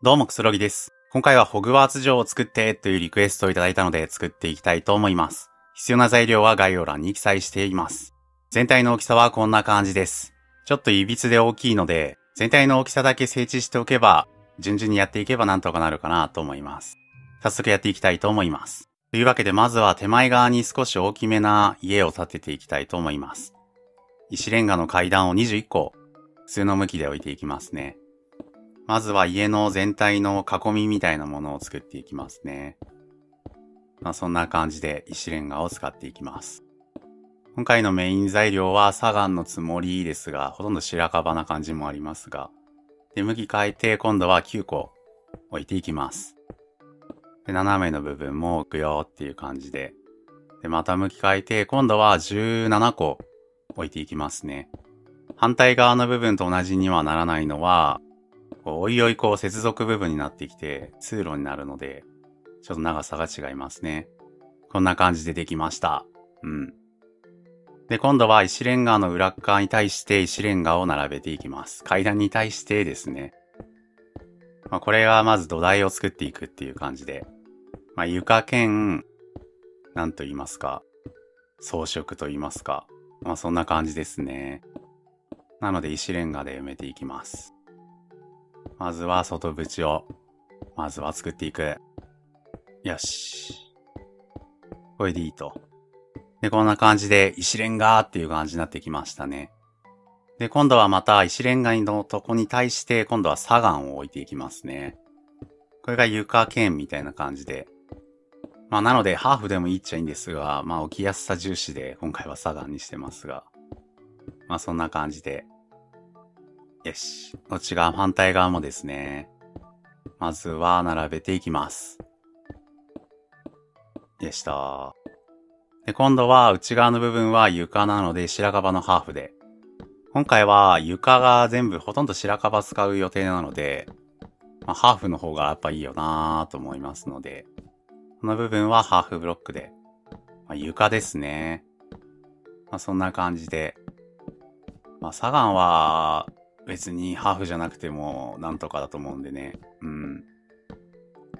どうもくつろぎです。今回はホグワーツ城を作ってというリクエストをいただいたので作っていきたいと思います。必要な材料は概要欄に記載しています。全体の大きさはこんな感じです。ちょっと歪で大きいので、全体の大きさだけ整地しておけば、順々にやっていけばなんとかなるかなと思います。早速やっていきたいと思います。というわけでまずは手前側に少し大きめな家を建てていきたいと思います。石レンガの階段を21個、普通の向きで置いていきますね。まずは家の全体の囲みみたいなものを作っていきますね。そんな感じで石レンガを使っていきます。今回のメイン材料は砂岩のつもりですが、ほとんど白樺な感じもありますが。で、向き変えて今度は9個置いていきます。で、斜めの部分も置くよっていう感じで。で、また向き変えて今度は17個置いていきますね。反対側の部分と同じにはならないのは、おいおいこう接続部分になってきて通路になるので、ちょっと長さが違いますね。こんな感じでできました。で、今度は石レンガの裏側に対して石レンガを並べていきます。階段に対してですね。これはまず土台を作っていくっていう感じで。床兼、なんと言いますか。装飾と言いますか。そんな感じですね。なので石レンガで埋めていきます。まずは外縁を、まずは作っていく。よし。これでいいと。で、こんな感じで石レンガっていう感じになってきましたね。で、今度はまた石レンガのとこに対して、今度は砂岩を置いていきますね。これが床兼みたいな感じで。なのでハーフでもいいっちゃいいんですが、置きやすさ重視で今回は砂岩にしてますが。そんな感じで。よし。こっち側、反対側もですね。まずは、並べていきます。でした。で、今度は、内側の部分は床なので、白樺のハーフで。今回は、床が全部、ほとんど白樺使う予定なので、ハーフの方がやっぱいいよなぁと思いますので、この部分はハーフブロックで。床ですね。そんな感じで。砂岩は、別にハーフじゃなくてもなんとかだと思うんでね。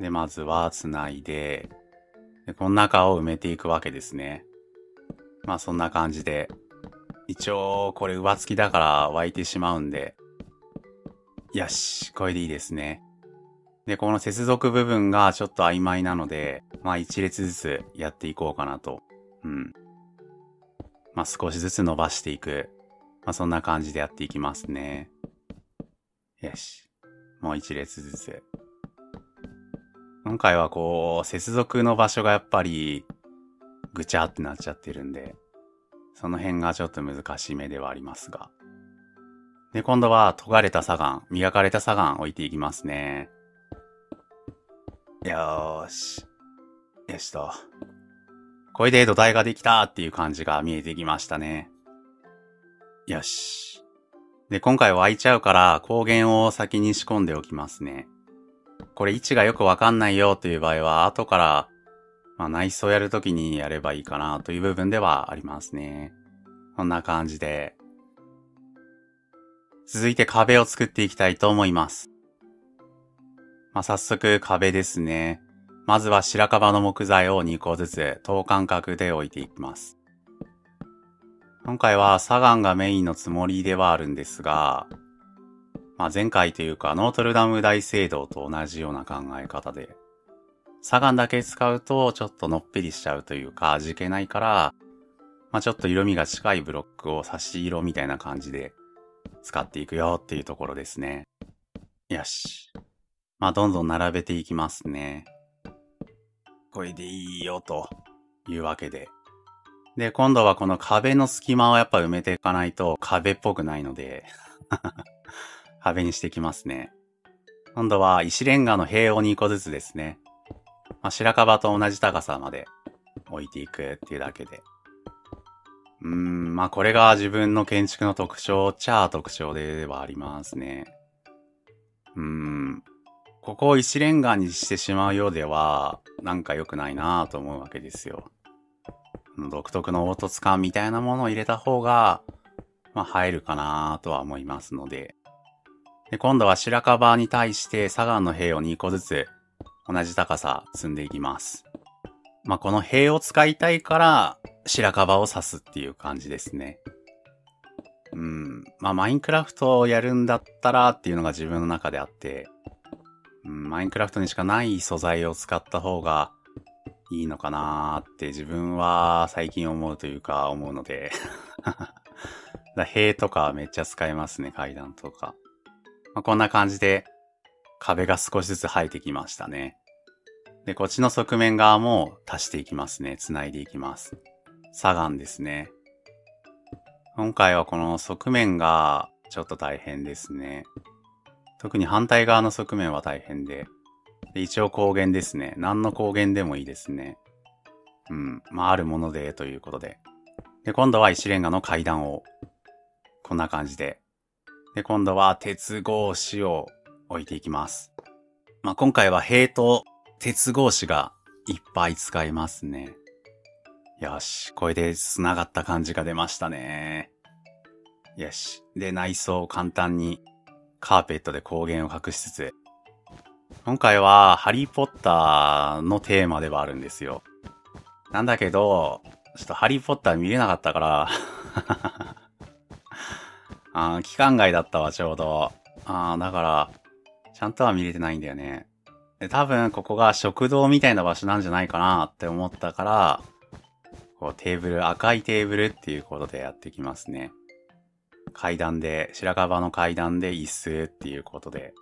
で、まずは繋いで、で、この中を埋めていくわけですね。そんな感じで。一応、これ上付きだから湧いてしまうんで。よし、これでいいですね。で、この接続部分がちょっと曖昧なので、一列ずつやっていこうかなと。少しずつ伸ばしていく。そんな感じでやっていきますね。よし。もう一列ずつ。今回はこう、接続の場所がやっぱり、ぐちゃってなっちゃってるんで、その辺がちょっと難しめではありますが。で、今度は、研がれた砂岩、磨かれた砂岩置いていきますね。よーし。よしと。これで土台ができたっていう感じが見えてきましたね。よし。で、今回湧いちゃうから、光源を先に仕込んでおきますね。これ位置がよくわかんないよという場合は、後から、内装やるときにやればいいかなという部分ではありますね。こんな感じで。続いて壁を作っていきたいと思います。早速壁ですね。まずは白樺の木材を2個ずつ、等間隔で置いていきます。今回は砂岩がメインのつもりではあるんですが、前回というかノートルダム大聖堂と同じような考え方で、砂岩だけ使うとちょっとのっぺりしちゃうというか味気ないから、ちょっと色味が近いブロックを差し色みたいな感じで使っていくよっていうところですね。よし。どんどん並べていきますね。これでいいよというわけで。で、今度はこの壁の隙間をやっぱ埋めていかないと壁っぽくないので、壁にしていきますね。今度は石レンガの塀を2個ずつですね。白樺と同じ高さまで置いていくっていうだけで。これが自分の建築の特徴、特徴ではありますね。ここを石レンガにしてしまうようでは、なんか良くないなぁと思うわけですよ。独特の凹凸感みたいなものを入れた方が、映えるかなとは思いますので、で、今度は白樺に対して砂岩の塀を2個ずつ同じ高さ積んでいきます。まあ、この塀を使いたいから白樺を刺すっていう感じですね。まあ、マインクラフトをやるんだったらっていうのが自分の中であって、マインクラフトにしかない素材を使った方がいいのかなーって自分は最近思うというか思うので。塀とかめっちゃ使えますね、階段とか。まあ、こんな感じで壁が少しずつ生えてきましたね。で、こっちの側面側も足していきますね。繋いでいきます。砂岩ですね。今回はこの側面がちょっと大変ですね。特に反対側の側面は大変で。で、一応光源ですね。何の光源でもいいですね。まあ、あるものでということで。で、今度は石レンガの階段を。こんな感じで。で、今度は鉄格子を置いていきます。まあ、今回は塀と鉄格子がいっぱい使いますね。よし。これで繋がった感じが出ましたね。よし。で、内装を簡単にカーペットで光源を隠しつつ。今回はハリーポッターのテーマではあるんですよ。なんだけど、ちょっとハリーポッター見れなかったから、期間外だったわ、ちょうど。だから、ちゃんとは見れてないんだよね。で、多分ここが食堂みたいな場所なんじゃないかなって思ったから、こうテーブル、赤いテーブルっていうことでやってきますね。階段で、白樺の階段で椅子っていうことで。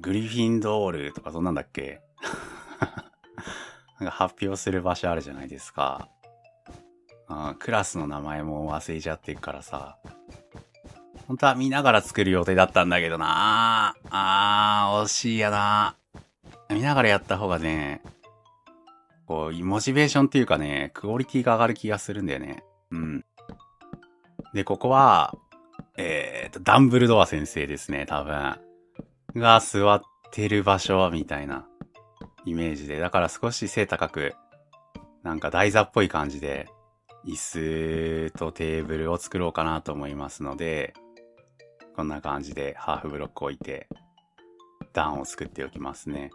グリフィンドールとかそんなんだっけなんか発表する場所あるじゃないですか。クラスの名前も忘れちゃってるからさ。本当は見ながら作る予定だったんだけどなぁ。惜しいやなぁ。見ながらやった方がね、こう、モチベーションっていうかね、クオリティが上がる気がするんだよね。で、ここは、ダンブルドア先生ですね、多分。が座ってる場所みたいなイメージで。だから少し背高く、なんか台座っぽい感じで、椅子とテーブルを作ろうかなと思いますので、こんな感じでハーフブロック置いて、段を作っておきますね。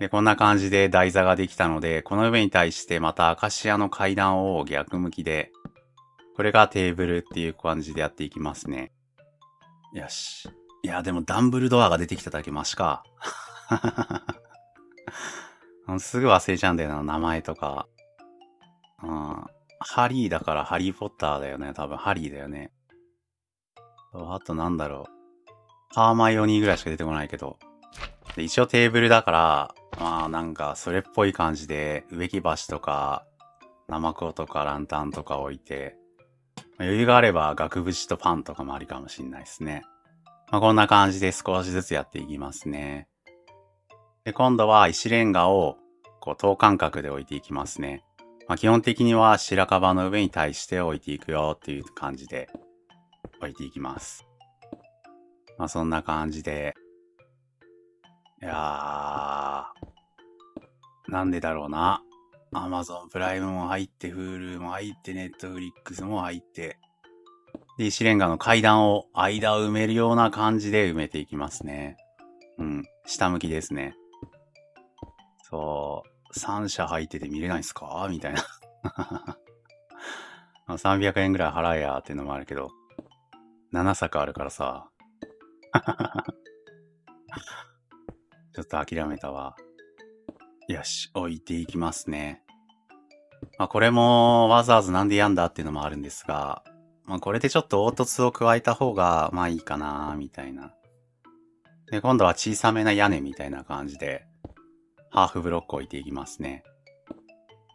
で、こんな感じで台座ができたので、この上に対してまたアカシアの階段を逆向きで、これがテーブルっていう感じでやっていきますね。よし。いや、でもダンブルドアが出てきただけマシか。すぐ忘れちゃうんだよな、名前とか。ハリーだからハリーポッターだよね。多分ハリーだよね。あとなんだろう。ハーマイオニーぐらいしか出てこないけど。で、一応テーブルだから、まあなんかそれっぽい感じで植木鉢とか、ナマコとかランタンとか置いて、余裕があれば額縁とパンとかもありかもしんないですね。まあ、こんな感じで少しずつやっていきますね。で、今度は石レンガをこう等間隔で置いていきますね。まあ、基本的には白樺の上に対して置いていくよっていう感じで置いていきます。まあ、そんな感じで。いやー。なんでだろうな。Amazon プライムも入って、Hulu も入って、Netflix も入って。で、石レンガの階段を間を埋めるような感じで埋めていきますね。下向きですね。そう。3社入ってて見れないんすかみたいな。300円ぐらい払えやーっていうのもあるけど。7作あるからさ。ちょっと諦めたわ。よし、置いていきますね。まあ、これもわざわざなんでやんだっていうのもあるんですが、まあ、これでちょっと凹凸を加えた方が、まあいいかな、みたいな。で、今度は小さめな屋根みたいな感じで、ハーフブロック置いていきますね。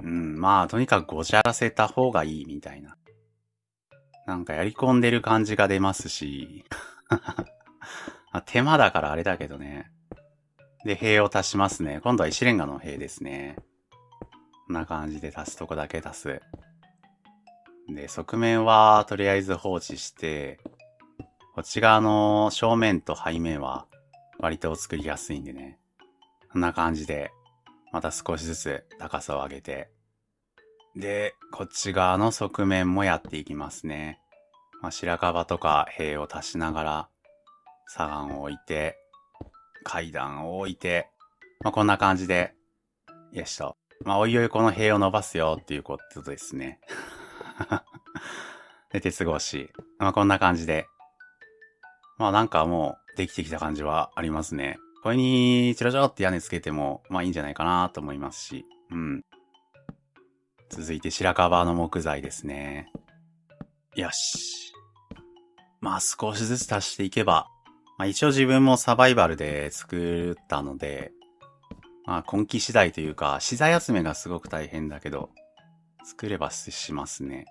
まあ、とにかくごちゃらせた方がいい、みたいな。なんかやり込んでる感じが出ますし、手間だからあれだけどね。で、塀を足しますね。今度は石レンガの塀ですね。こんな感じで足すとこだけ足す。で、側面はとりあえず放置して、こっち側の正面と背面は割と作りやすいんでね。こんな感じで、また少しずつ高さを上げて。で、こっち側の側面もやっていきますね。まあ、白樺とか塀を足しながら、左岸を置いて、階段を置いて、まあ、こんな感じで、よいしょ。まあ、おいおいこの塀を伸ばすよっていうことですね。で、鉄格子。まあ、こんな感じで。まあ、なんかもう、できてきた感じはありますね。これに、チロチロって屋根つけても、まあいいんじゃないかなと思いますし。うん。続いて、白樺の木材ですね。よし。まあ、少しずつ足していけば、まあ、一応自分もサバイバルで作ったので、まあ、根気次第というか、資材集めがすごく大変だけど、作ればしますね。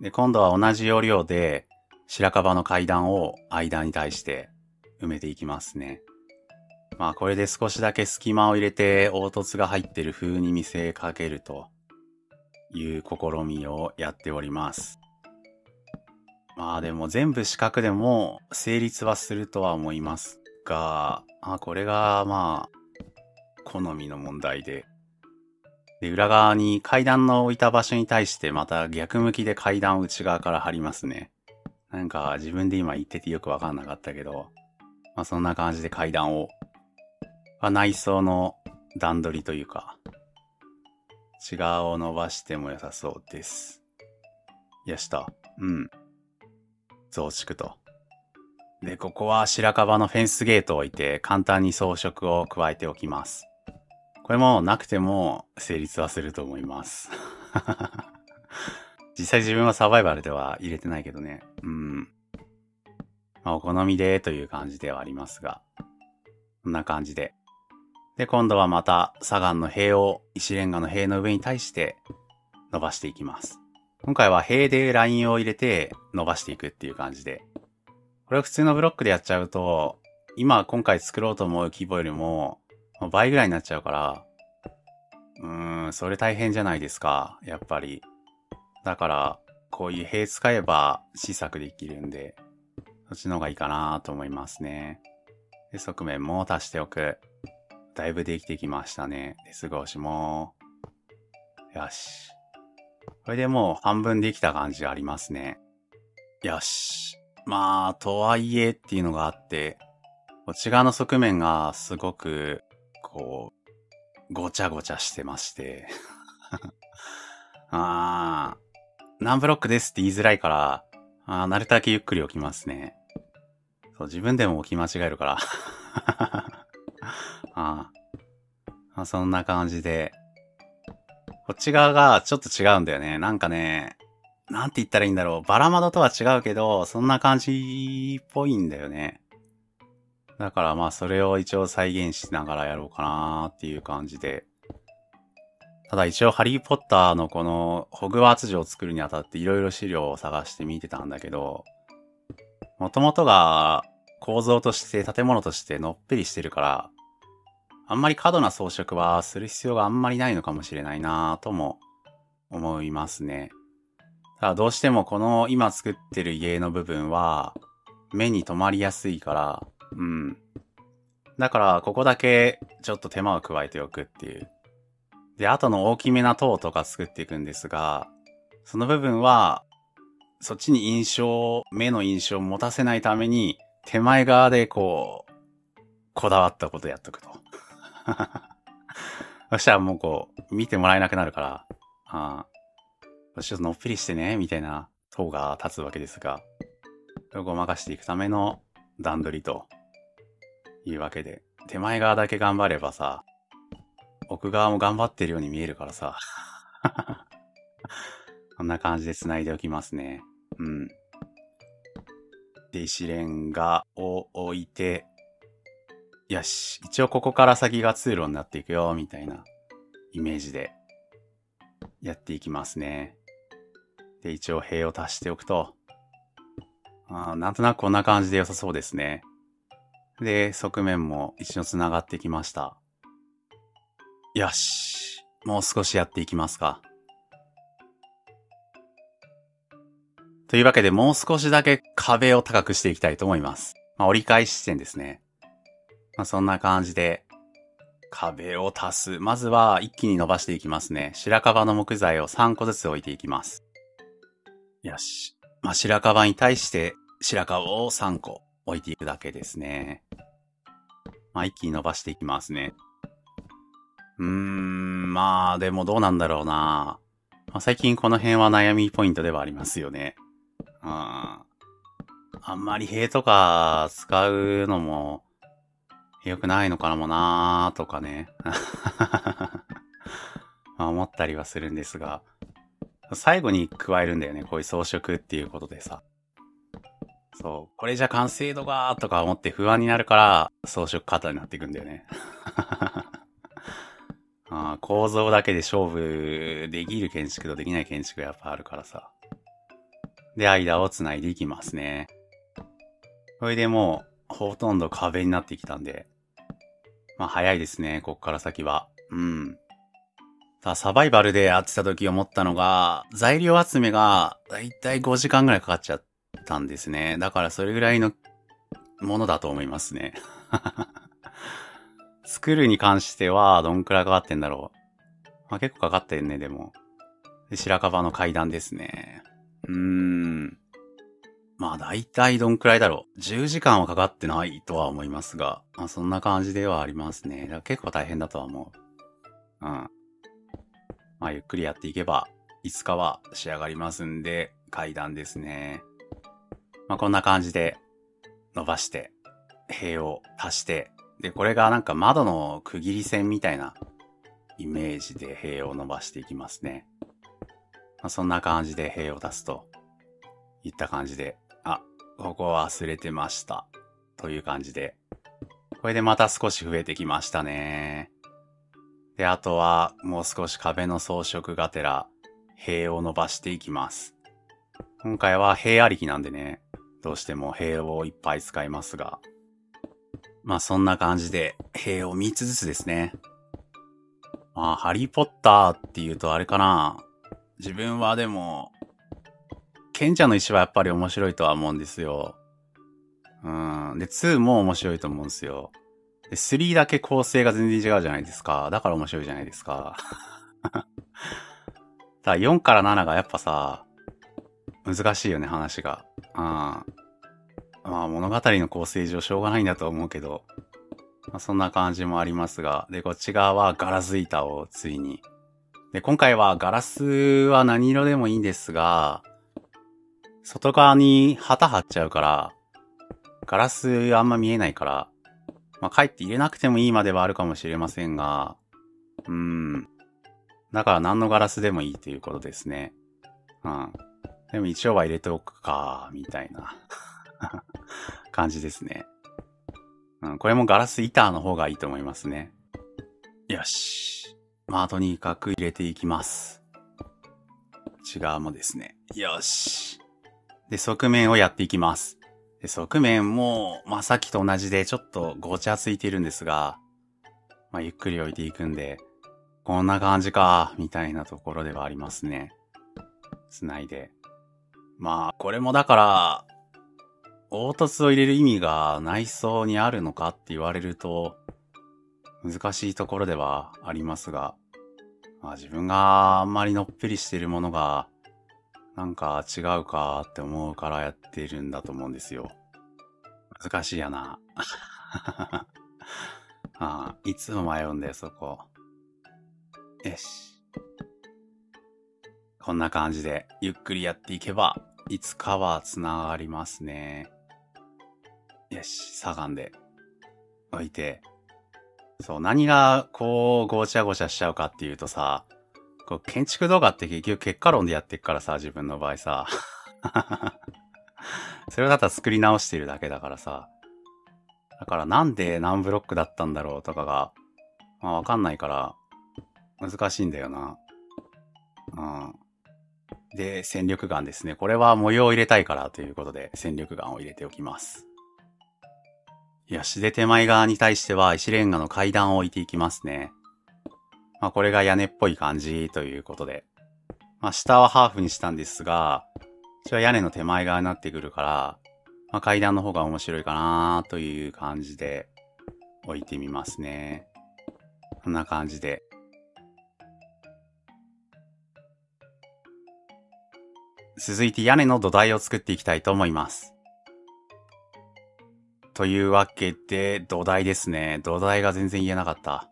で、今度は同じ要領で、白樺の階段を間に対して埋めていきますね。まあ、これで少しだけ隙間を入れて凹凸が入ってる風に見せかけるという試みをやっております。まあでも全部四角でも成立はするとは思いますが、あ、これがまあ、好みの問題で。で、裏側に階段の置いた場所に対してまた逆向きで階段を内側から張りますね。なんか自分で今言っててよくわかんなかったけど、まあそんな感じで階段を、内装の段取りというか、内側を伸ばしても良さそうです。よしと。うん。増築と。で、ここは白樺のフェンスゲートを置いて簡単に装飾を加えておきます。これもなくても成立はすると思います。実際自分はサバイバルでは入れてないけどね。うん。まあ、お好みでという感じではありますが。こんな感じで。で、今度はまた左岸の塀を石レンガの塀の上に対して伸ばしていきます。今回は塀でラインを入れて伸ばしていくっていう感じで。これは普通のブロックでやっちゃうと、今回作ろうと思う規模よりも倍ぐらいになっちゃうから、それ大変じゃないですか、やっぱり。だから、こういう塀使えば試作できるんで、そっちの方がいいかなと思いますね。で、側面も足しておく。だいぶできてきましたね。鉄格子も。よし。これでもう半分できた感じありますね。よし。まあ、とはいえっていうのがあって、こっち側の側面がすごく、こう、ごちゃごちゃしてまして。何ブロックですって言いづらいから、なるだけゆっくり置きますね。そう、自分でも置き間違えるから。そんな感じで。こっち側がちょっと違うんだよね。なんかね、なんて言ったらいいんだろう。バラ窓とは違うけど、そんな感じっぽいんだよね。だからまあそれを一応再現しながらやろうかなーっていう感じで。ただ一応ハリーポッターのこのホグワーツ城を作るにあたっていろいろ資料を探して見てたんだけど、もともとが構造として建物としてのっぺりしてるから、あんまり過度な装飾はする必要があんまりないのかもしれないなぁとも思いますね。ただどうしてもこの今作ってる家の部分は目に留まりやすいから、うん。だからここだけちょっと手間を加えておくっていう。で、あとの大きめな塔とか作っていくんですが、その部分はそっちに目の印象を持たせないために手前側でこう、こだわったことやっとくと。そしたらもうこう、見てもらえなくなるから、ちょっとのっぺりしてね、みたいな塔が立つわけですが、それをごまかしていくための段取りというわけで、手前側だけ頑張ればさ、奥側も頑張ってるように見えるからさ、こんな感じで繋いでおきますね。うん。で、石レンガを置いて、よし。一応ここから先が通路になっていくよ、みたいなイメージでやっていきますね。で、一応塀を足しておくと、なんとなくこんな感じで良さそうですね。で、側面も一応繋がってきました。よし。もう少しやっていきますか。というわけで、もう少しだけ壁を高くしていきたいと思います。まあ、折り返し地点ですね。まあそんな感じで、壁を足す。まずは一気に伸ばしていきますね。白樺の木材を3個ずつ置いていきます。よし。まあ、白樺に対して白樺を3個置いていくだけですね。まあ、一気に伸ばしていきますね。まあ、でもどうなんだろうな。まあ、最近この辺は悩みポイントではありますよね。あんまり塀とか使うのも良くないのかもなーとかね。まあ思ったりはするんですが。最後に加えるんだよね。こういう装飾っていうことでさ。そう。これじゃ完成度がーとか思って不安になるから装飾型になっていくんだよね。構造だけで勝負できる建築とできない建築がやっぱあるからさ。で、間を繋いでいきますね。それでもう、ほとんど壁になってきたんで。まあ早いですね、こっから先は。さあ、サバイバルでやってた時思ったのが、材料集めがだいたい5時間ぐらいかかっちゃったんですね。だからそれぐらいのものだと思いますね。作るに関しては、どんくらいかかってんだろう。まあ結構かかってんね、でも。で、白樺の階段ですね。まあ大体どんくらいだろう。10時間はかかってないとは思いますが、まあそんな感じではありますね。だから結構大変だとは思う。まあゆっくりやっていけば、いつかは仕上がりますんで、階段ですね。まあこんな感じで、伸ばして、塀を足して、で、これがなんか窓の区切り線みたいなイメージで塀を伸ばしていきますね。まあ、そんな感じで塀を出すといった感じで、あ、ここ忘れてました。という感じで。これでまた少し増えてきましたね。で、あとはもう少し壁の装飾がてら塀を伸ばしていきます。今回は塀ありきなんでね、どうしても塀をいっぱい使いますが。まあそんな感じで塀を3つずつですね。まあハリーポッターっていうとあれかな。自分はでも、賢者の石はやっぱり面白いとは思うんですよ。で、2も面白いと思うんですよ。で、3だけ構成が全然違うじゃないですか。だから面白いじゃないですか。ただ4から7がやっぱさ、難しいよね、話が。まあ物語の構成上しょうがないんだと思うけど、まあ、そんな感じもありますが。で、こっち側はガラス板をついに。で、今回はガラスは何色でもいいんですが、外側に旗貼っちゃうから、ガラスあんま見えないから、まあ、かえって入れなくてもいいまではあるかもしれませんが、だから何のガラスでもいいということですね。でも一応は入れておくか、みたいな感じですね。これもガラス板の方がいいと思いますね。よし。まあ、とにかく入れていきます。内側もですね。よし。で、側面をやっていきます。で、側面も、まあ、さっきと同じでちょっとごちゃついているんですが、まあ、ゆっくり置いていくんで、こんな感じか、みたいなところではありますね。繋いで。まあ、これもだから、凹凸を入れる意味が内装にあるのかって言われると、難しいところではありますが、まあ、自分があんまりのっぺりしているものが、なんか違うかって思うからやってるんだと思うんですよ。難しいやな。いつも迷うんだよ、そこ。よし。こんな感じで、ゆっくりやっていけば、いつかは繋がりますね。よし、しゃがんで、置いて、そう、何が、こう、ごちゃごちゃしちゃうかっていうとさ、こう、建築動画って結局結果論でやってっからさ、自分の場合さ。それをだったら作り直してるだけだからさ。だからなんで何ブロックだったんだろうとかが、まあわかんないから、難しいんだよな。で、戦力眼ですね。これは模様を入れたいからということで、戦力眼を入れておきます。よし。で、手前側に対しては石レンガの階段を置いていきますね。まあ、これが屋根っぽい感じということで。まあ、下はハーフにしたんですが、これは屋根の手前側になってくるから、まあ、階段の方が面白いかなという感じで置いてみますね。こんな感じで。続いて屋根の土台を作っていきたいと思います。というわけで、土台ですね。土台が全然言えなかった。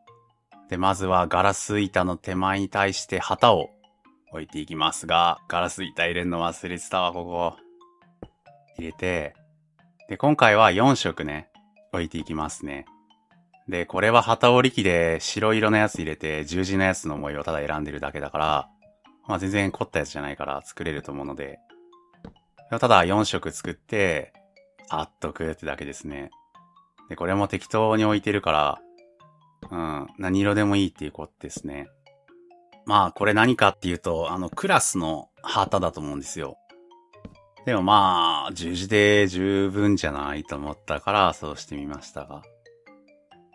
で、まずはガラス板の手前に対して旗を置いていきますが、ガラス板入れるの忘れてたわ、ここ。入れて、で、今回は4色ね、置いていきますね。で、これは旗折り機で白色のやつ入れて、十字のやつの模様をただ選んでるだけだから、まあ全然凝ったやつじゃないから作れると思うので、ただ4色作って、貼っとくってだけですね。で、これも適当に置いてるから、何色でもいいっていうことですね。まあ、これ何かっていうと、クラスの旗だと思うんですよ。でもまあ、十字で十分じゃないと思ったから、そうしてみましたが。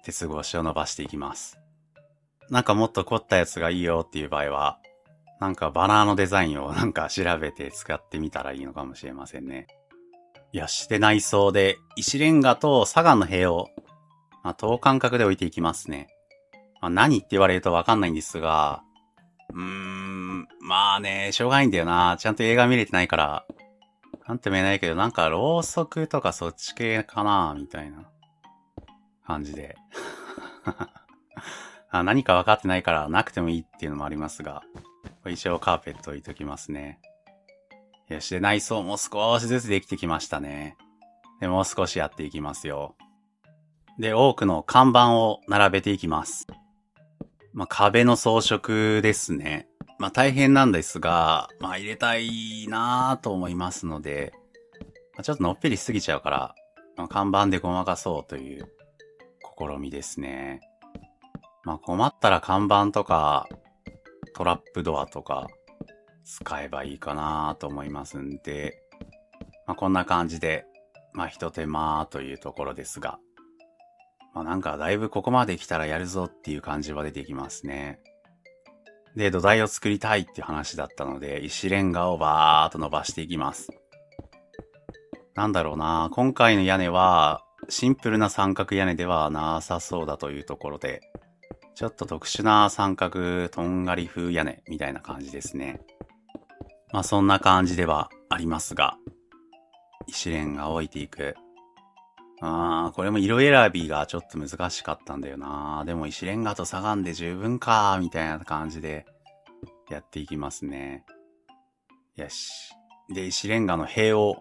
鉄格子を伸ばしていきます。なんかもっと凝ったやつがいいよっていう場合は、なんかバナーのデザインをなんか調べて使ってみたらいいのかもしれませんね。よし。で、内装で、石レンガと砂岩の塀を、まあ、等間隔で置いていきますね。まあ、何って言われるとわかんないんですが、まあね、しょうがないんだよな。ちゃんと映画見れてないから、なんても言えないけど、なんかろうそくとかそっち系かな、みたいな感じで。あ、何か分かってないからなくてもいいっていうのもありますが、一応カーペット置いときますね。よし。で、内装も少しずつできてきましたね。で、もう少しやっていきますよ。で、多くの看板を並べていきます。まあ、壁の装飾ですね。まあ、大変なんですが、まあ、入れたいなぁと思いますので、まあ、ちょっとのっぺりしすぎちゃうから、まあ、看板でごまかそうという試みですね。まあ、困ったら看板とか、トラップドアとか、使えばいいかなと思いますんで、まあ、こんな感じで、まあ、一手間というところですが、まあ、なんかだいぶここまで来たらやるぞっていう感じは出てきますね。で、土台を作りたいっていう話だったので、石レンガをバーっと伸ばしていきます。なんだろうな、今回の屋根はシンプルな三角屋根ではなさそうだというところで、ちょっと特殊な三角とんがり風屋根みたいな感じですね。まあそんな感じではありますが、石レンガを置いていく。これも色選びがちょっと難しかったんだよな。でも石レンガと砂岩で十分か、みたいな感じでやっていきますね。よし。で、石レンガの塀を。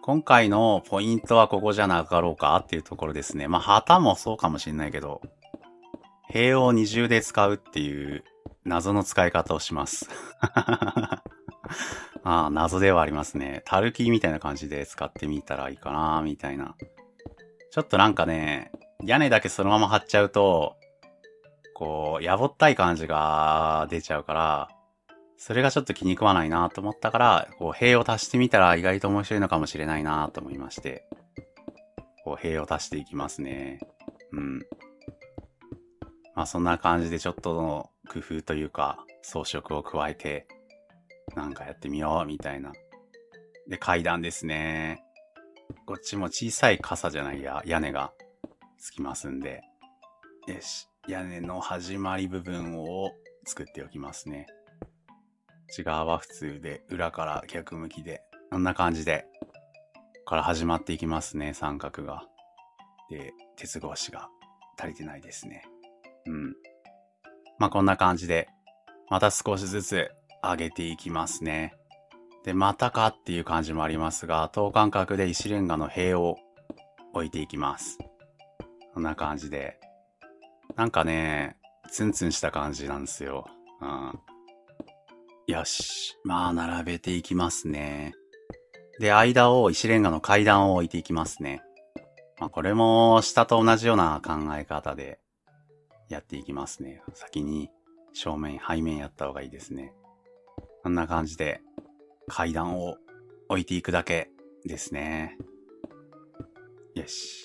今回のポイントはここじゃなかろうかっていうところですね。まあ旗もそうかもしれないけど、塀を二重で使うっていう謎の使い方をします。ああ、謎ではありますね。タルキみたいな感じで使ってみたらいいかな、みたいな。ちょっとなんかね、屋根だけそのまま張っちゃうと、こう、やぼったい感じが出ちゃうから、それがちょっと気に食わないなと思ったから、こう、塀を足してみたら意外と面白いのかもしれないなと思いまして、こう、塀を足していきますね。まあ、そんな感じでちょっとの工夫というか、装飾を加えて、なんかやってみよう、みたいな。で、階段ですね。こっちも小さい傘じゃないや、屋根がつきますんで。よし。屋根の始まり部分を作っておきますね。内側は普通で、裏から逆向きで。こんな感じで。ここから始まっていきますね、三角が。で、鉄格子が足りてないですね。まあ、こんな感じで、また少しずつ、上げていきますね。で、またかっていう感じもありますが、等間隔で石レンガの塀を置いていきます。こんな感じで。なんかね、ツンツンした感じなんですよ。よし。まあ、並べていきますね。で、間を石レンガの階段を置いていきますね。まあ、これも下と同じような考え方でやっていきますね。先に正面、背面やった方がいいですね。こんな感じで階段を置いていくだけですね。よし。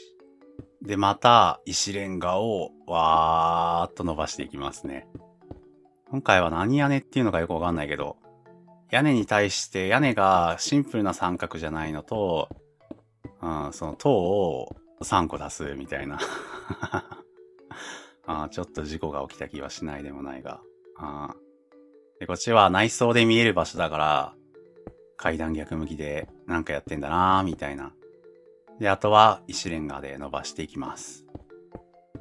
で、また石レンガをわーっと伸ばしていきますね。今回は何屋根っていうのかよくわかんないけど、屋根に対して屋根がシンプルな三角じゃないのと、その塔を3個出すみたいな。ちょっと事故が起きた気はしないでもないが。で、こっちは内装で見える場所だから、階段逆向きでなんかやってんだなーみたいな。で、あとは石レンガで伸ばしていきます。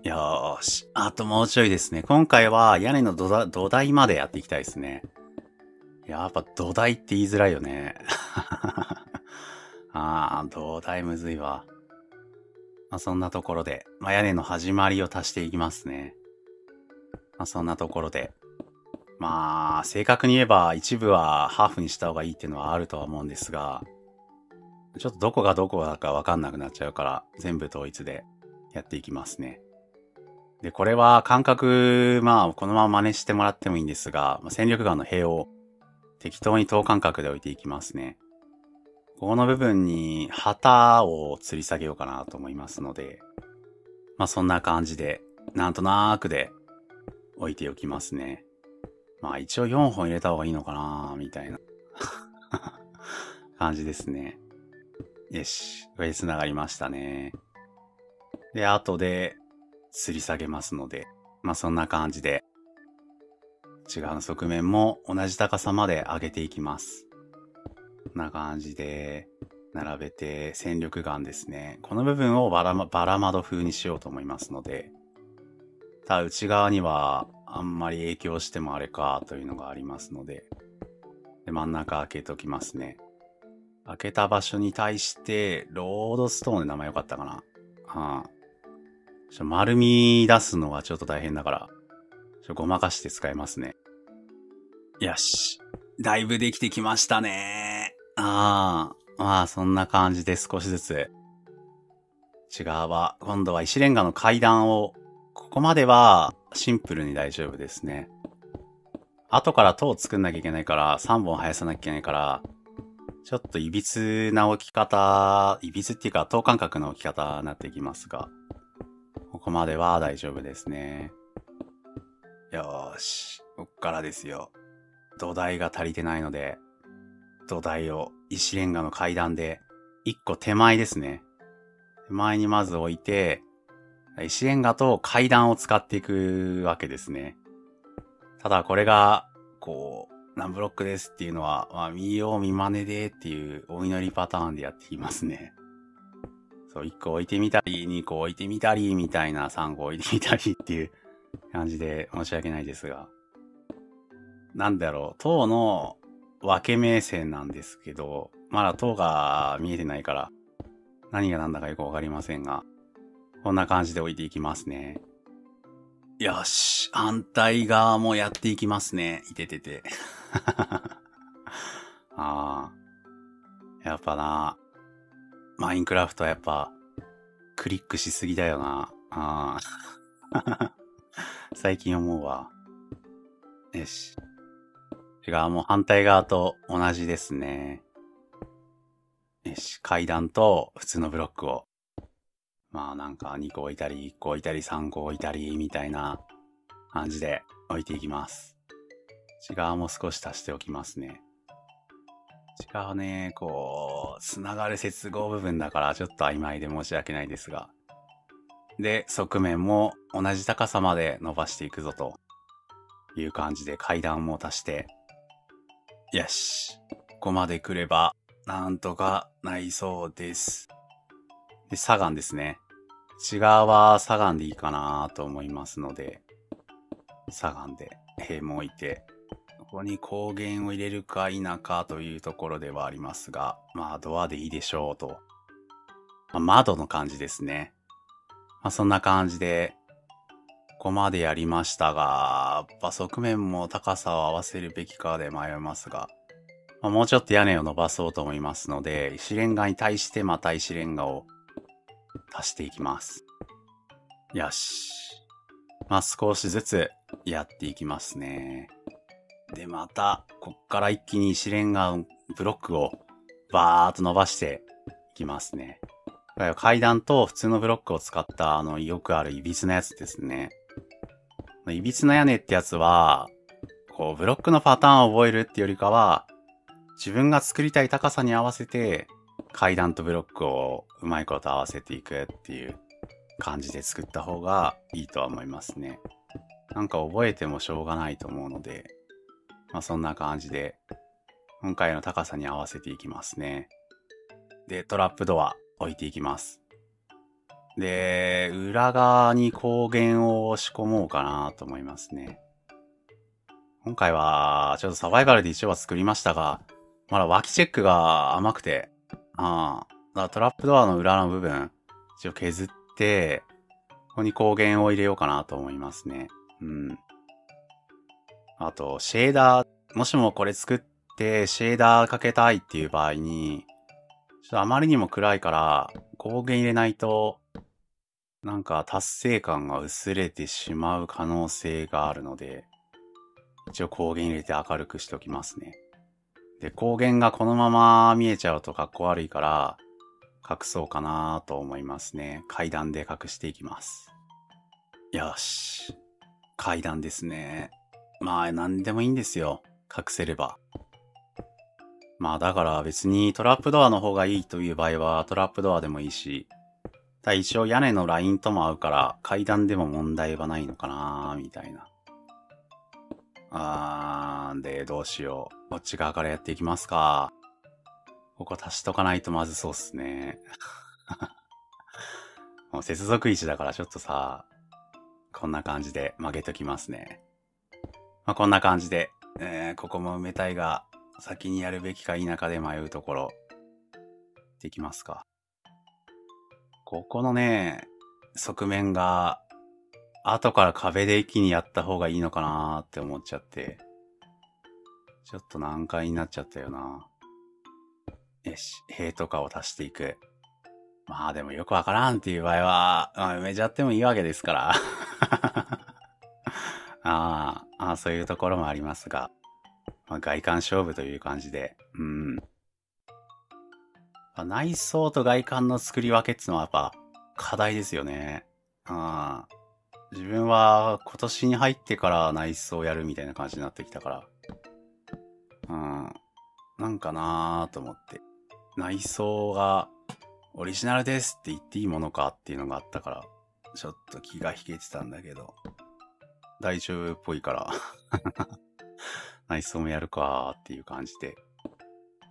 よーし。あともうちょいですね。今回は屋根の土台までやっていきたいですね。やっぱ土台って言いづらいよね。あー、土台むずいわ。まあ、そんなところで、まあ、屋根の始まりを足していきますね。まあ、そんなところで。まあ、正確に言えば一部はハーフにした方がいいっていうのはあるとは思うんですが、ちょっとどこがどこだかわかんなくなっちゃうから、全部統一でやっていきますね。で、これは感覚、まあ、このまま真似してもらってもいいんですが、まあ、戦力眼の塀を適当に等間隔で置いていきますね。ここの部分に旗を吊り下げようかなと思いますので、まあ、そんな感じで、なんとなーくで置いておきますね。まあ、一応4本入れた方がいいのかなー、みたいな感じですね。よし。これで繋がりましたね。で、後で吊り下げますので、まあ、そんな感じで、違う側面も同じ高さまで上げていきます。こんな感じで、並べて、戦力眼ですね。この部分をバラ窓風にしようと思いますので、ただ内側にはあんまり影響してもあれかというのがありますので、で真ん中開けときますね。開けた場所に対して、ロードストーンで名前良かったかな。丸み出すのはちょっと大変だから、ごまかして使えますね。よし。だいぶできてきましたね。まあそんな感じで少しずつ。違うわ。今度は石レンガの階段を、ここまではシンプルに大丈夫ですね。後から塔を作んなきゃいけないから、3本生やさなきゃいけないから、ちょっと歪な置き方、歪っていうか等間隔の置き方になってきますが、ここまでは大丈夫ですね。よーし。こっからですよ。土台が足りてないので、土台を石レンガの階段で、1個手前ですね。手前にまず置いて、石レンガと階段を使っていくわけですね。ただこれが、こう、何ブロックですっていうのは、まあ、見よう見真似でっていうお祈りパターンでやっていますね。そう、1個置いてみたり、2個置いてみたり、みたいな3個置いてみたりっていう感じで申し訳ないですが。なんだろう、塔の分け目線なんですけど、まだ塔が見えてないから、何が何だかよくわかりませんが、こんな感じで置いていきますね。よし。反対側もやっていきますね。いててて。やっぱな、マインクラフトはやっぱ、クリックしすぎだよな。最近思うわ。よし。違う、もう反対側と同じですね。よし。階段と普通のブロックを。まあなんか2個置いたり、1個置いたり、3個置いたり、みたいな感じで置いていきます。内側も少し足しておきますね。内側ね、こう、つながる接合部分だからちょっと曖昧で申し訳ないですが。で、側面も同じ高さまで伸ばしていくぞという感じで階段も足して。よし。ここまで来ればなんとかなりそうです。で、砂岩ですね。内側は砂岩でいいかなと思いますので、砂岩で塀も置いて、ここに光源を入れるか否かというところではありますが、まあドアでいいでしょうと。まあ、窓の感じですね。まあそんな感じで、ここまでやりましたが、やっぱ側面も高さを合わせるべきかで迷いますが、まあ、もうちょっと屋根を伸ばそうと思いますので、石レンガに対してまた石レンガを足していきます。よし。まあ、少しずつやっていきますね。で、また、こっから一気に石レンガブロックをバーっと伸ばしていきますね。階段と普通のブロックを使った、よくある歪なやつですね。歪な屋根ってやつは、こう、ブロックのパターンを覚えるってよりかは、自分が作りたい高さに合わせて、階段とブロックをうまいこと合わせていくっていう感じで作った方がいいとは思いますね。なんか覚えてもしょうがないと思うので、まあそんな感じで今回の高さに合わせていきますね。で、トラップドア置いていきます。で、裏側に光源を仕込もうかなと思いますね。今回は、ちょっとサバイバルで一応は作りましたが、まだ脇チェックが甘くて、トラップドアの裏の部分、一応削って、ここに光源を入れようかなと思いますね。うん。あと、シェーダー、もしもこれ作って、シェーダーかけたいっていう場合に、ちょっとあまりにも暗いから、光源入れないと、なんか達成感が薄れてしまう可能性があるので、一応光源入れて明るくしときますね。で、光源がこのまま見えちゃうとかっこ悪いから、隠そうかなと思いますね。階段で隠していきます。よし。階段ですね。まあ、なんでもいいんですよ。隠せれば。まあ、だから別にトラップドアの方がいいという場合はトラップドアでもいいし、ただ一応屋根のラインとも合うから階段でも問題はないのかなみたいな。で、どうしよう。こっち側からやっていきますか。ここ足しとかないとまずそうっすね。もう接続位置だからちょっとさ、こんな感じで曲げときますね。まあ、こんな感じで、ここも埋めたいが、先にやるべきか否かで迷うところ。できますか。ここのね、側面が、後から壁で一気にやった方がいいのかなーって思っちゃって。ちょっと難解になっちゃったよな。よし、塀とかを足していく。まあでもよくわからんっていう場合は、埋めちゃってもいいわけですから。そういうところもありますが。まあ、外観勝負という感じで。うん。まあ、内装と外観の作り分けっていうのはやっぱ課題ですよね。自分は今年に入ってから内装をやるみたいな感じになってきたから。なんかなぁと思って。内装がオリジナルですって言っていいものかっていうのがあったから、ちょっと気が引けてたんだけど。大丈夫っぽいから。内装もやるかーっていう感じで、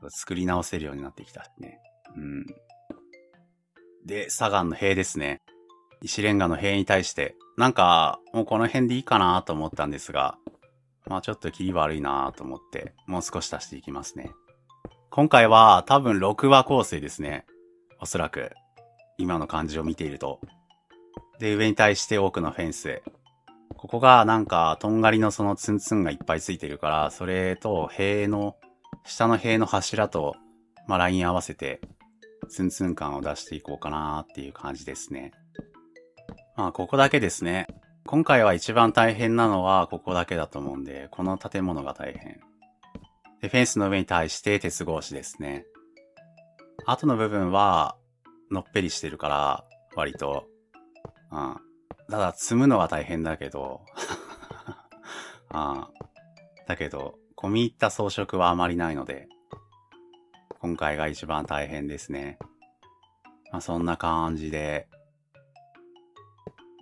作り直せるようになってきたね。うん。で、砂岩の塀ですね。石レンガの塀に対して、なんか、もうこの辺でいいかなと思ったんですが、まあちょっと切り悪いなと思って、もう少し足していきますね。今回は多分6話構成ですね。おそらく、今の感じを見ていると。で、上に対して奥のフェンス。ここがなんか、とんがりのそのツンツンがいっぱいついてるから、それと塀の、下の塀の柱と、まあ、ライン合わせて、ツンツン感を出していこうかなっていう感じですね。まあ、ここだけですね。今回は一番大変なのはここだけだと思うんで、この建物が大変。で、フェンスの上に対して鉄格子ですね。後の部分は、のっぺりしてるから、割と、ただ、積むのは大変だけど、だけど、込み入った装飾はあまりないので、今回が一番大変ですね。まあ、そんな感じで。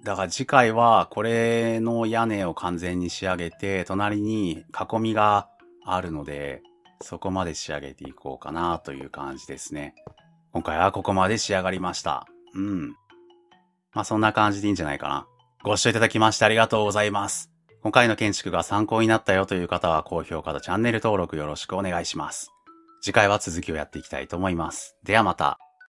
だから次回は、これの屋根を完全に仕上げて、隣に囲みがあるので、そこまで仕上げていこうかなという感じですね。今回はここまで仕上がりました。うん。まあそんな感じでいいんじゃないかな。ご視聴いただきましてありがとうございます。今回の建築が参考になったよという方は高評価とチャンネル登録よろしくお願いします。次回は続きをやっていきたいと思います。ではまた。